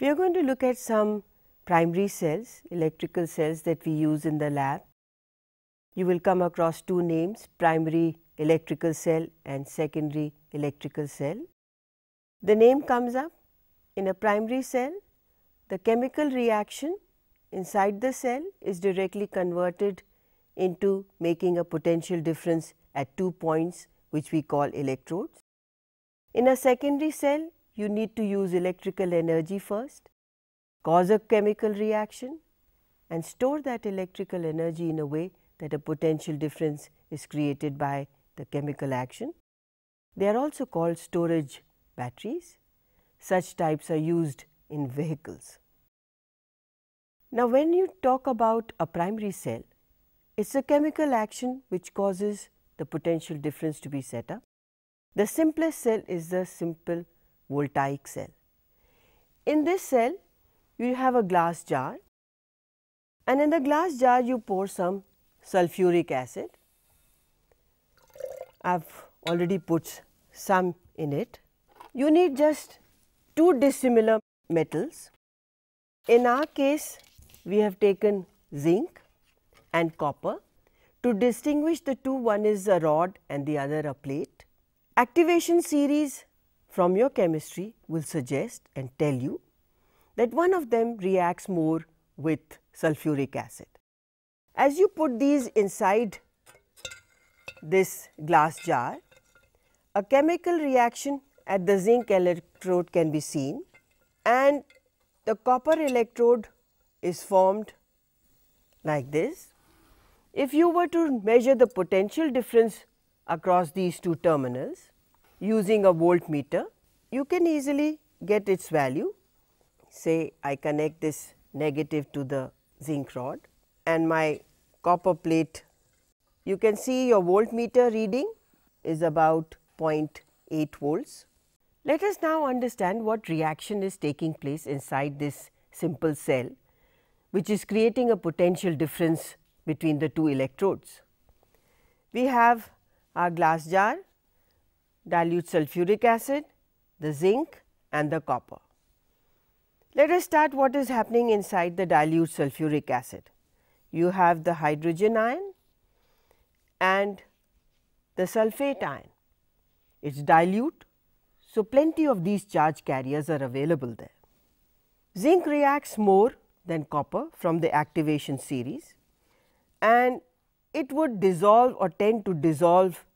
We are going to look at some primary cells, electrical cells that we use in the lab. You will come across two names, primary electrical cell and secondary electrical cell. The name comes up. In a primary cell, the chemical reaction inside the cell is directly converted into making a potential difference at 2 points, which we call electrodes. In a secondary cell, you need to use electrical energy first, cause a chemical reaction and store that electrical energy in a way that a potential difference is created by the chemical action. They are also called storage batteries. Such types are used in vehicles. Now, when you talk about a primary cell, it's a chemical action which causes the potential difference to be set up. The simplest cell is the simple Voltaic cell. In this cell, you have a glass jar, and in the glass jar you pour some sulfuric acid. I've already put some in it. You need just two dissimilar metals. In our case, we have taken zinc and copper. To distinguish the two, one is a rod and the other a plate. Activation series from your chemistry will suggest and tell you that one of them reacts more with sulfuric acid. As you put these inside this glass jar, a chemical reaction at the zinc electrode can be seen, and the copper electrode is formed like this. If you were to measure the potential difference across these two terminals using a voltmeter, you can easily get its value. Say I connect this negative to the zinc rod and my copper plate. You can see your voltmeter reading is about 0.8 volts. Let us now understand what reaction is taking place inside this simple cell, which is creating a potential difference between the two electrodes. We have our glass jar, dilute sulfuric acid, the zinc and the copper. Let us start what is happening inside the dilute sulfuric acid. You have the hydrogen ion and the sulfate ion. It's dilute, so plenty of these charge carriers are available there. Zinc reacts more than copper from the activation series, and it would dissolve or tend to dissolve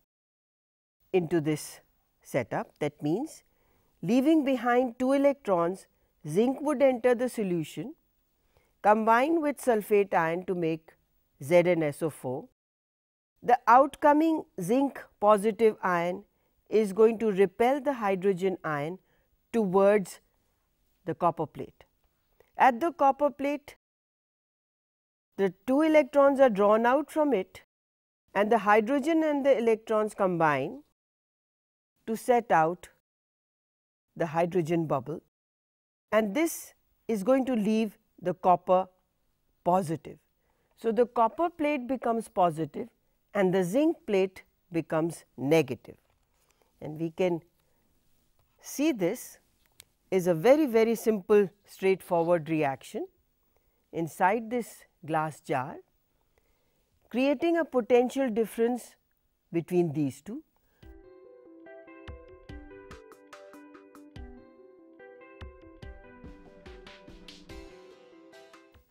into this setup. That means, leaving behind two electrons, zinc would enter the solution, combine with sulfate ion to make ZnSO4. The outcoming zinc positive ion is going to repel the hydrogen ion towards the copper plate. At the copper plate, the two electrons are drawn out from it, and the hydrogen and the electrons combine to set out the hydrogen bubble, and this is going to leave the copper positive. So, the copper plate becomes positive and the zinc plate becomes negative. And we can see this is a very simple, straightforward reaction inside this glass jar, creating a potential difference between these two.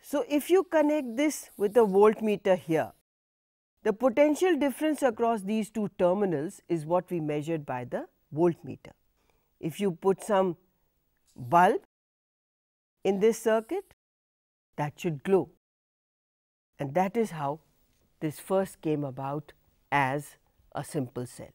So, if you connect this with a voltmeter here, the potential difference across these two terminals is what we measured by the voltmeter. If you put some bulb in this circuit, that should glow, and that is how this first came about as a simple cell.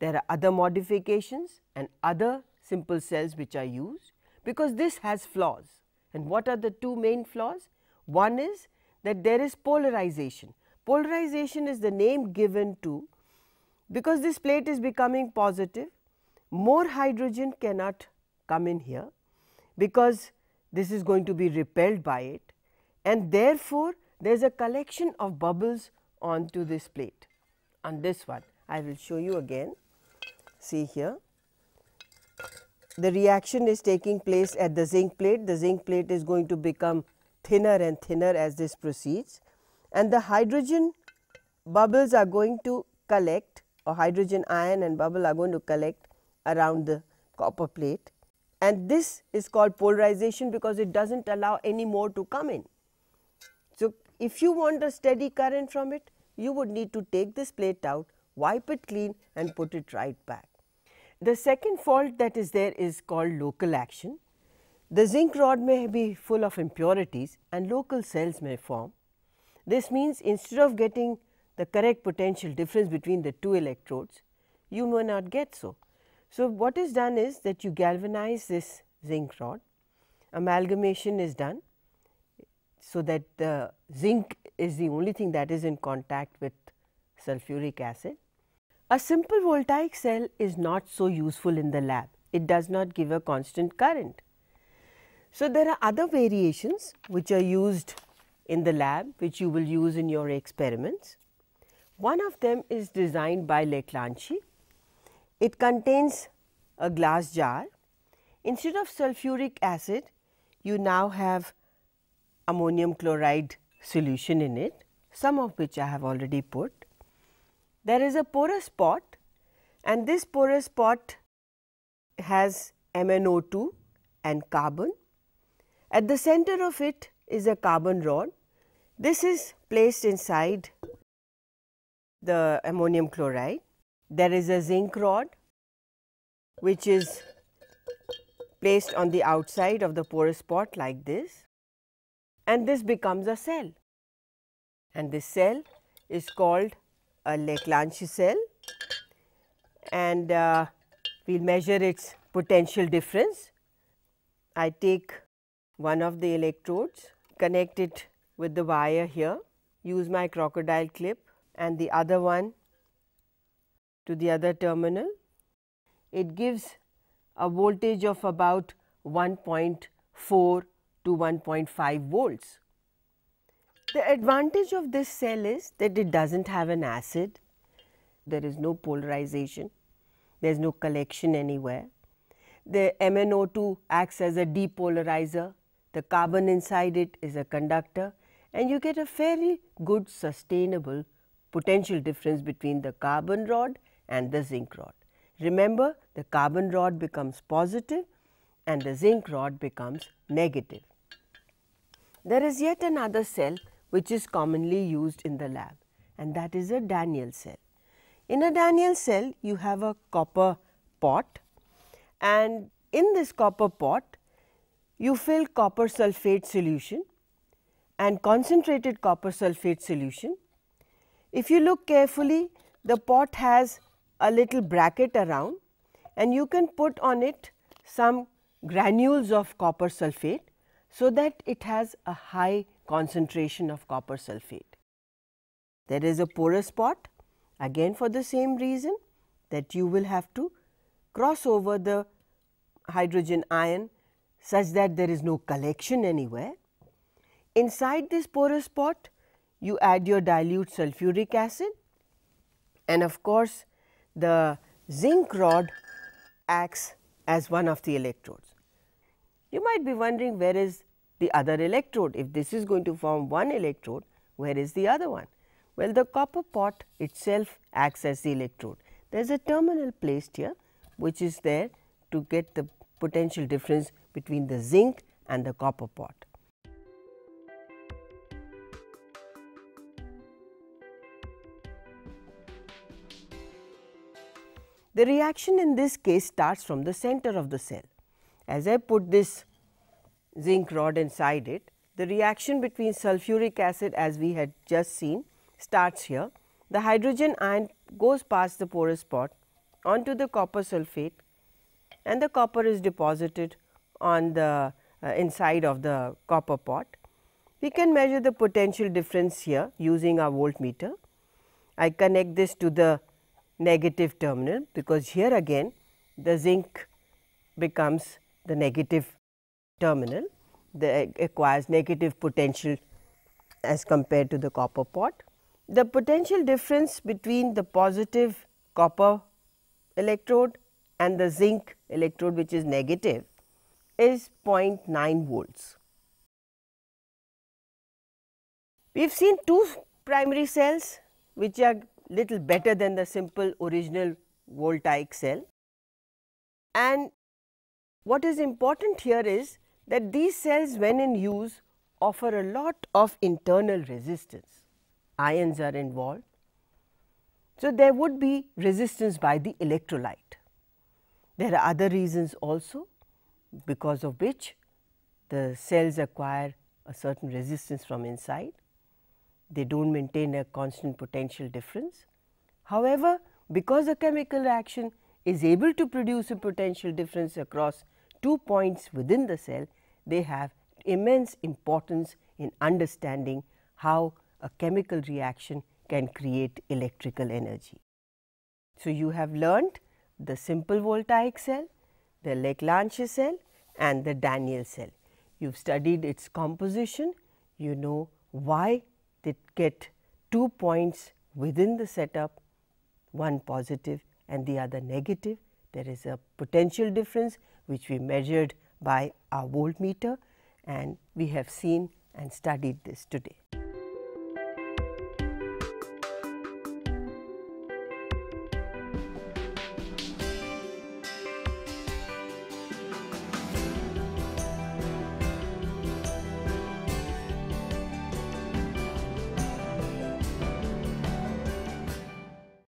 There are other modifications and other simple cells which are used, because this has flaws. And what are the two main flaws? One is that there is polarization. Polarization is the name given to, because this plate is becoming positive, more hydrogen cannot come in here because this is going to be repelled by it, and therefore there is a collection of bubbles onto this plate. On this one, I will show you again. See here, the reaction is taking place at the zinc plate. The zinc plate is going to become thinner and thinner as this proceeds, and the hydrogen bubbles are going to collect, or hydrogen ion and bubble are going to collect around the copper plate, and this is called polarization because it does not allow any more to come in. So, if you want a steady current from it, you would need to take this plate out, wipe it clean and put it right back. The second fault that is there is called local action. The zinc rod may be full of impurities and local cells may form. This means instead of getting the correct potential difference between the two electrodes, you may not get so. So, what is done is that you galvanize this zinc rod, amalgamation is done, so that the zinc is the only thing that is in contact with sulfuric acid. A simple voltaic cell is not so useful in the lab, it does not give a constant current. So, there are other variations which are used in the lab, which you will use in your experiments. One of them is designed by Leclanché. It contains a glass jar. Instead of sulfuric acid, you now have ammonium chloride solution in it, some of which I have already put. There is a porous pot, and this porous pot has MnO2 and carbon. At the center of it is a carbon rod. This is placed inside the ammonium chloride. There is a zinc rod which is placed on the outside of the porous pot like this, and this becomes a cell, and this cell is called a Leclanché cell, and we will measure its potential difference. I take one of the electrodes, connect it with the wire here, use my crocodile clip and the other one to the other terminal. It gives a voltage of about 1.4 to 1.5 volts. The advantage of this cell is that it does not have an acid, there is no polarization, there is no collection anywhere. The MnO2 acts as a depolarizer, the carbon inside it is a conductor, and you get a fairly good sustainable potential difference between the carbon rod and the zinc rod. Remember, the carbon rod becomes positive and the zinc rod becomes negative. There is yet another cell which is commonly used in the lab, and that is a Daniell cell. In a Daniell cell, you have a copper pot, and in this copper pot, you fill copper sulphate solution and concentrated copper sulphate solution. If you look carefully, the pot has a little bracket around, and you can put on it some granules of copper sulphate, so that it has a high concentration of copper sulphate. There is a porous pot, again for the same reason, that you will have to cross over the hydrogen ion such that there is no collection anywhere. Inside this porous pot, you add your dilute sulfuric acid, and of course, the zinc rod acts as one of the electrodes. You might be wondering, where is the other electrode? If this is going to form one electrode, where is the other one? Well, the copper pot itself acts as the electrode. There is a terminal placed here, which is there to get the potential difference between the zinc and the copper pot. The reaction in this case starts from the center of the cell. As I put this zinc rod inside it, the reaction between sulfuric acid, as we had just seen, starts here. The hydrogen ion goes past the porous pot onto the copper sulphate, and the copper is deposited on the inside of the copper pot. We can measure the potential difference here using our voltmeter. I connect this to the negative terminal, because here again the zinc becomes the negative terminal, acquires negative potential as compared to the copper pot. The potential difference between the positive copper electrode and the zinc electrode, which is negative, is 0.9 volts. We have seen two primary cells which are little better than the simple original Voltaic cell, and what is important here is that these cells, when in use, offer a lot of internal resistance. Ions are involved. So, there would be resistance by the electrolyte. There are other reasons also, because of which the cells acquire a certain resistance from inside. They do not maintain a constant potential difference. However, because a chemical reaction is able to produce a potential difference across 2 points within the cell, they have immense importance in understanding how a chemical reaction can create electrical energy. So, you have learnt the simple Voltaic cell, the Leclanché cell and the Daniell cell. You have studied its composition, you know why they get 2 points within the setup, one positive and the other negative. There is a potential difference which we measured by our voltmeter, and we have seen and studied this today.